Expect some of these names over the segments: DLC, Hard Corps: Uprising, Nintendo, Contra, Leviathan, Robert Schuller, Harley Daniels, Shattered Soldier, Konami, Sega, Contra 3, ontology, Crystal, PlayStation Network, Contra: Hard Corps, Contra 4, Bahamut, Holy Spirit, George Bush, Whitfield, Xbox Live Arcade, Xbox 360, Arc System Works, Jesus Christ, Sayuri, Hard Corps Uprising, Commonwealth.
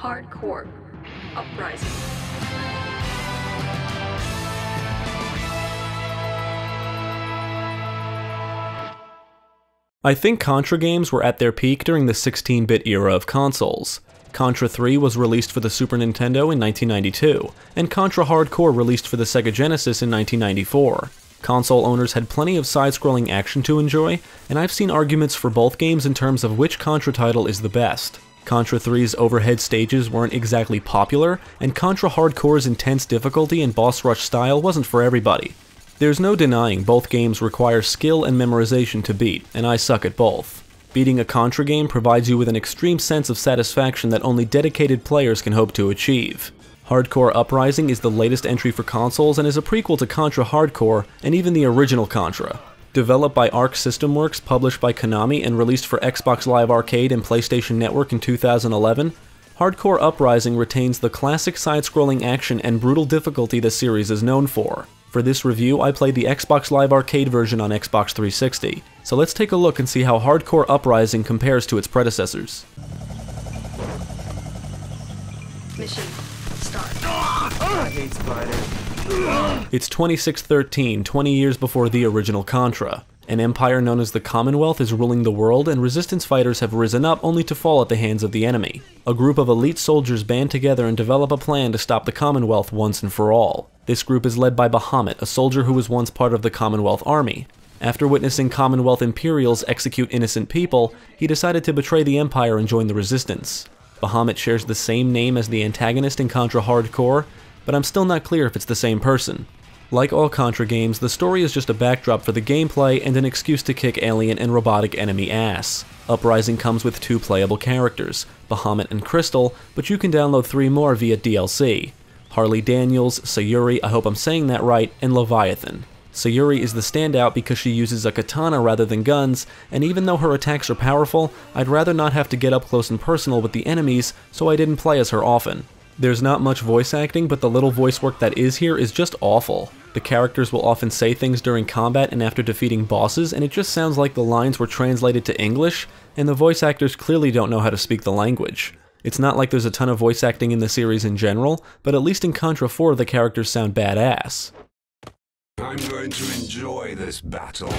Hard Corps Uprising. I think Contra games were at their peak during the 16-bit era of consoles. Contra 3 was released for the Super Nintendo in 1992, and Contra Hard Corps released for the Sega Genesis in 1994. Console owners had plenty of side-scrolling action to enjoy, and I've seen arguments for both games in terms of which Contra title is the best. Contra 3's overhead stages weren't exactly popular, and Contra Hard Corps' intense difficulty and boss rush style wasn't for everybody. There's no denying both games require skill and memorization to beat, and I suck at both. Beating a Contra game provides you with an extreme sense of satisfaction that only dedicated players can hope to achieve. Hard Corps Uprising is the latest entry for consoles and is a prequel to Contra Hard Corps and even the original Contra. Developed by Arc System Works, published by Konami, and released for Xbox Live Arcade and PlayStation Network in 2011, Hard Corps Uprising retains the classic side-scrolling action and brutal difficulty the series is known for. For this review, I played the Xbox Live Arcade version on Xbox 360, so let's take a look and see how Hard Corps Uprising compares to its predecessors. Mission start. I hate spiders. It's 2613, 20 years before the original Contra. An empire known as the Commonwealth is ruling the world, and resistance fighters have risen up only to fall at the hands of the enemy. A group of elite soldiers band together and develop a plan to stop the Commonwealth once and for all. This group is led by Bahamut, a soldier who was once part of the Commonwealth Army. After witnessing Commonwealth Imperials execute innocent people, he decided to betray the Empire and join the Resistance. Bahamut shares the same name as the antagonist in Contra Hard Corps, but I'm still not clear if it's the same person. Like all Contra games, the story is just a backdrop for the gameplay and an excuse to kick alien and robotic enemy ass. Uprising comes with 2 playable characters, Bahamut and Crystal, but you can download 3 more via DLC. Harley Daniels, Sayuri, I hope I'm saying that right, and Leviathan. Sayuri is the standout because she uses a katana rather than guns, and even though her attacks are powerful, I'd rather not have to get up close and personal with the enemies, so I didn't play as her often. There's not much voice acting, but the little voice work that is here is just awful. The characters will often say things during combat and after defeating bosses, and it just sounds like the lines were translated to English, and the voice actors clearly don't know how to speak the language. It's not like there's a ton of voice acting in the series in general, but at least in Contra 4 the characters sound badass. I'm going to enjoy this battle.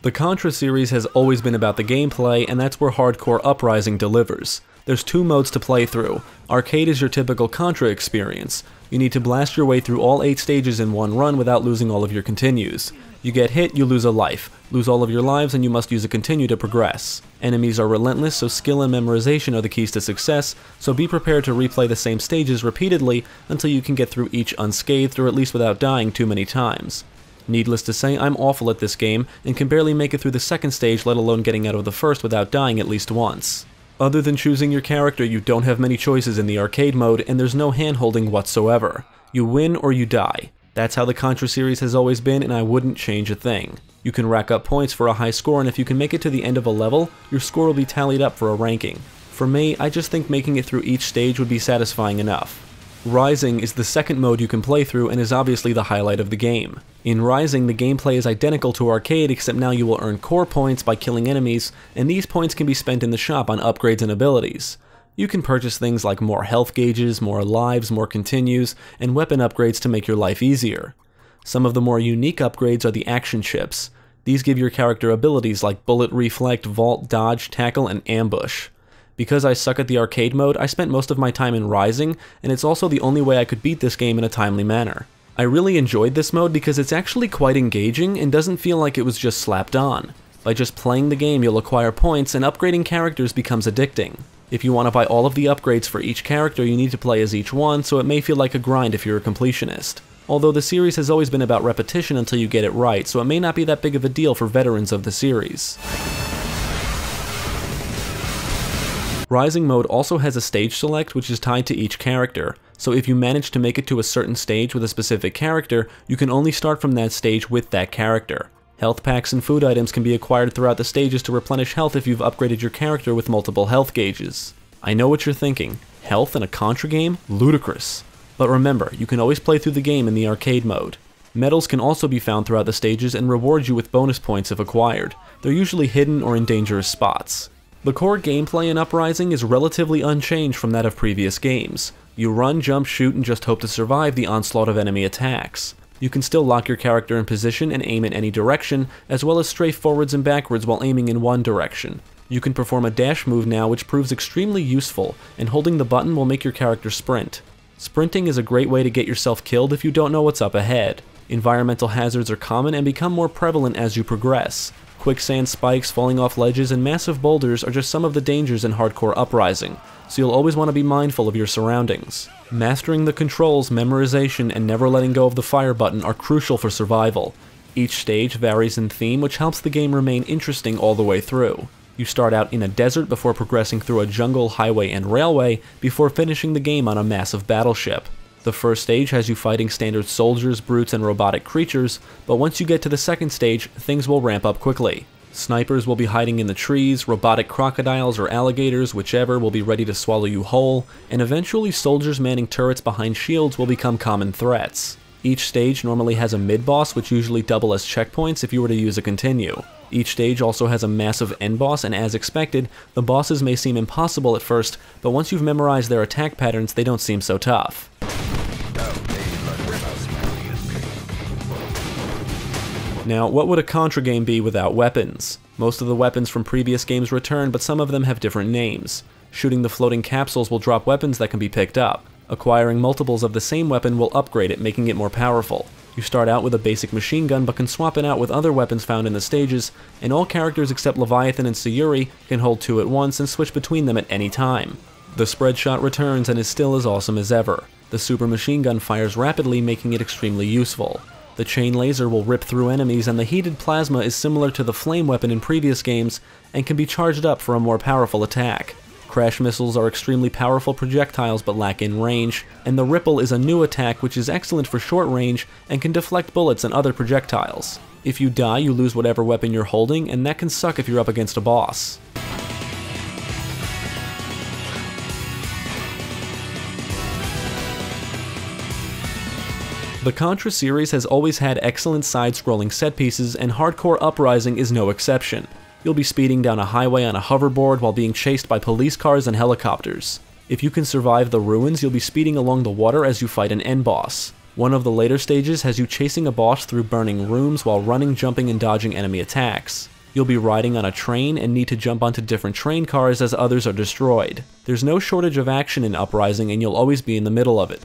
The Contra series has always been about the gameplay, and that's where Hard Corps Uprising delivers. There's 2 modes to play through. Arcade is your typical Contra experience. You need to blast your way through all 8 stages in one run without losing all of your continues. You get hit, you lose a life, lose all of your lives, and you must use a continue to progress. Enemies are relentless, so skill and memorization are the keys to success, so be prepared to replay the same stages repeatedly until you can get through each unscathed, or at least without dying too many times. Needless to say, I'm awful at this game, and can barely make it through the second stage, let alone getting out of the first without dying at least once. Other than choosing your character, you don't have many choices in the arcade mode, and there's no hand-holding whatsoever. You win or you die. That's how the Contra series has always been, and I wouldn't change a thing. You can rack up points for a high score, and if you can make it to the end of a level, your score will be tallied up for a ranking. For me, I just think making it through each stage would be satisfying enough. Rising is the second mode you can play through, and is obviously the highlight of the game. In Rising, the gameplay is identical to Arcade, except now you will earn core points by killing enemies, and these points can be spent in the shop on upgrades and abilities. You can purchase things like more health gauges, more lives, more continues, and weapon upgrades to make your life easier. Some of the more unique upgrades are the action chips. These give your character abilities like bullet reflect, vault, dodge, tackle, and ambush. Because I suck at the arcade mode, I spent most of my time in Rising, and it's also the only way I could beat this game in a timely manner. I really enjoyed this mode because it's actually quite engaging and doesn't feel like it was just slapped on. By just playing the game, you'll acquire points, and upgrading characters becomes addicting. If you want to buy all of the upgrades for each character, you need to play as each one, so it may feel like a grind if you're a completionist. Although the series has always been about repetition until you get it right, so it may not be that big of a deal for veterans of the series. Rising mode also has a stage select which is tied to each character, so if you manage to make it to a certain stage with a specific character, you can only start from that stage with that character. Health packs and food items can be acquired throughout the stages to replenish health if you've upgraded your character with multiple health gauges. I know what you're thinking, health in a Contra game? Ludicrous. But remember, you can always play through the game in the arcade mode. Medals can also be found throughout the stages and reward you with bonus points if acquired. They're usually hidden or in dangerous spots. The core gameplay in Uprising is relatively unchanged from that of previous games. You run, jump, shoot, and just hope to survive the onslaught of enemy attacks. You can still lock your character in position and aim in any direction, as well as strafe forwards and backwards while aiming in one direction. You can perform a dash move now, which proves extremely useful, and holding the button will make your character sprint. Sprinting is a great way to get yourself killed if you don't know what's up ahead. Environmental hazards are common and become more prevalent as you progress. Quicksand spikes, falling off ledges, and massive boulders are just some of the dangers in Hard Corps Uprising, so you'll always want to be mindful of your surroundings. Mastering the controls, memorization, and never letting go of the fire button are crucial for survival. Each stage varies in theme, which helps the game remain interesting all the way through. You start out in a desert before progressing through a jungle, highway, and railway, before finishing the game on a massive battleship. The first stage has you fighting standard soldiers, brutes, and robotic creatures, but once you get to the second stage, things will ramp up quickly. Snipers will be hiding in the trees, robotic crocodiles or alligators, whichever, will be ready to swallow you whole, and eventually soldiers manning turrets behind shields will become common threats. Each stage normally has a mid-boss, which usually double as checkpoints if you were to use a continue. Each stage also has a massive end-boss, and as expected, the bosses may seem impossible at first, but once you've memorized their attack patterns, they don't seem so tough. Now, what would a Contra game be without weapons? Most of the weapons from previous games return, but some of them have different names. Shooting the floating capsules will drop weapons that can be picked up. Acquiring multiples of the same weapon will upgrade it, making it more powerful. You start out with a basic machine gun, but can swap it out with other weapons found in the stages, and all characters except Leviathan and Sayuri can hold two at once and switch between them at any time. The spread shot returns and is still as awesome as ever. The super machine gun fires rapidly, making it extremely useful. The chain laser will rip through enemies, and the heated plasma is similar to the flame weapon in previous games and can be charged up for a more powerful attack. Crash missiles are extremely powerful projectiles but lack in range, and the ripple is a new attack which is excellent for short range and can deflect bullets and other projectiles. If you die, you lose whatever weapon you're holding, and that can suck if you're up against a boss. The Contra series has always had excellent side-scrolling set pieces, and Hard Corps Uprising is no exception. You'll be speeding down a highway on a hoverboard while being chased by police cars and helicopters. If you can survive the ruins, you'll be speeding along the water as you fight an end boss. One of the later stages has you chasing a boss through burning rooms while running, jumping, and dodging enemy attacks. You'll be riding on a train and need to jump onto different train cars as others are destroyed. There's no shortage of action in Uprising, and you'll always be in the middle of it.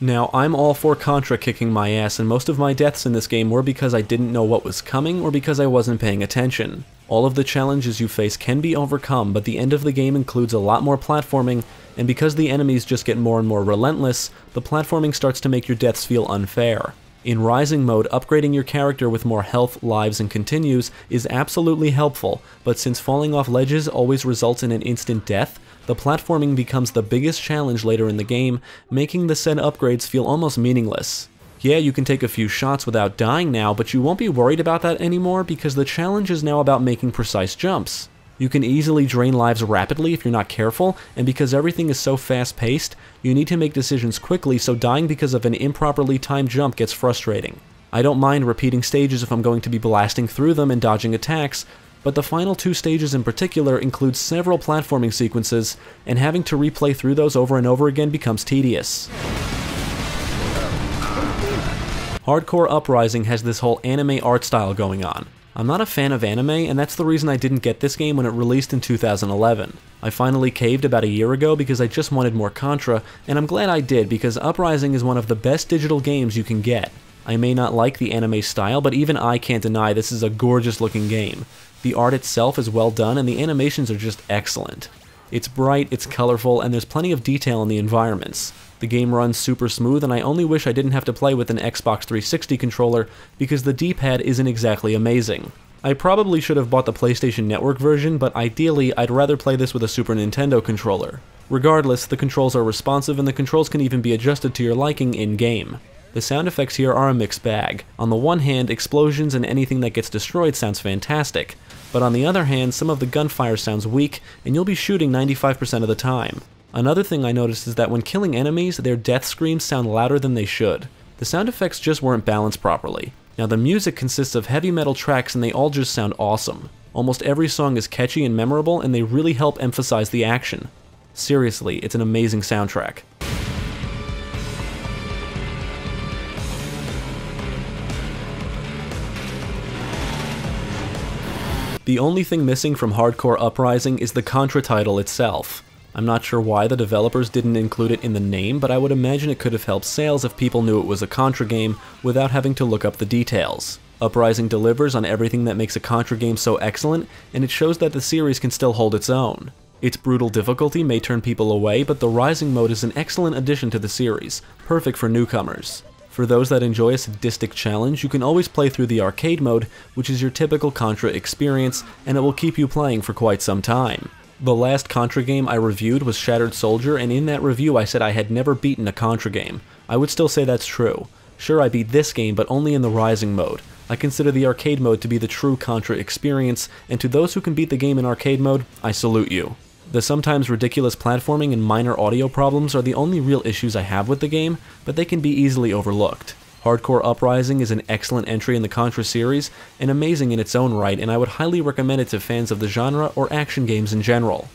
Now, I'm all for Contra kicking my ass, and most of my deaths in this game were because I didn't know what was coming or because I wasn't paying attention. All of the challenges you face can be overcome, but the end of the game includes a lot more platforming, and because the enemies just get more and more relentless, the platforming starts to make your deaths feel unfair. In Rising mode, upgrading your character with more health, lives, and continues is absolutely helpful, but since falling off ledges always results in an instant death, the platforming becomes the biggest challenge later in the game, making the said upgrades feel almost meaningless. Yeah, you can take a few shots without dying now, but you won't be worried about that anymore because the challenge is now about making precise jumps. You can easily drain lives rapidly if you're not careful, and because everything is so fast-paced, you need to make decisions quickly, so dying because of an improperly timed jump gets frustrating. I don't mind repeating stages if I'm going to be blasting through them and dodging attacks, but the final two stages in particular include several platforming sequences, and having to replay through those over and over again becomes tedious. Hard Corps Uprising has this whole anime art style going on. I'm not a fan of anime, and that's the reason I didn't get this game when it released in 2011. I finally caved about a year ago because I just wanted more Contra, and I'm glad I did because Uprising is one of the best digital games you can get. I may not like the anime style, but even I can't deny this is a gorgeous looking game. The art itself is well done, and the animations are just excellent. It's bright, it's colorful, and there's plenty of detail in the environments. The game runs super smooth, and I only wish I didn't have to play with an Xbox 360 controller because the D-pad isn't exactly amazing. I probably should have bought the PlayStation Network version, but ideally I'd rather play this with a Super Nintendo controller. Regardless, the controls are responsive, and the controls can even be adjusted to your liking in-game. The sound effects here are a mixed bag. On the one hand, explosions and anything that gets destroyed sounds fantastic, but on the other hand, some of the gunfire sounds weak, and you'll be shooting 95% of the time. Another thing I noticed is that when killing enemies, their death screams sound louder than they should. The sound effects just weren't balanced properly. Now the music consists of heavy metal tracks and they all just sound awesome. Almost every song is catchy and memorable and they really help emphasize the action. Seriously, it's an amazing soundtrack. The only thing missing from Hard Corps Uprising is the Contra title itself. I'm not sure why the developers didn't include it in the name, but I would imagine it could have helped sales if people knew it was a Contra game without having to look up the details. Uprising delivers on everything that makes a Contra game so excellent, and it shows that the series can still hold its own. Its brutal difficulty may turn people away, but the Rising mode is an excellent addition to the series, perfect for newcomers. For those that enjoy a sadistic challenge, you can always play through the arcade mode, which is your typical Contra experience, and it will keep you playing for quite some time. The last Contra game I reviewed was Shattered Soldier, and in that review I said I had never beaten a Contra game. I would still say that's true. Sure, I beat this game, but only in the Rising mode. I consider the arcade mode to be the true Contra experience, and to those who can beat the game in arcade mode, I salute you. The sometimes ridiculous platforming and minor audio problems are the only real issues I have with the game, but they can be easily overlooked. Hard Corps Uprising is an excellent entry in the Contra series, and amazing in its own right, and I would highly recommend it to fans of the genre or action games in general.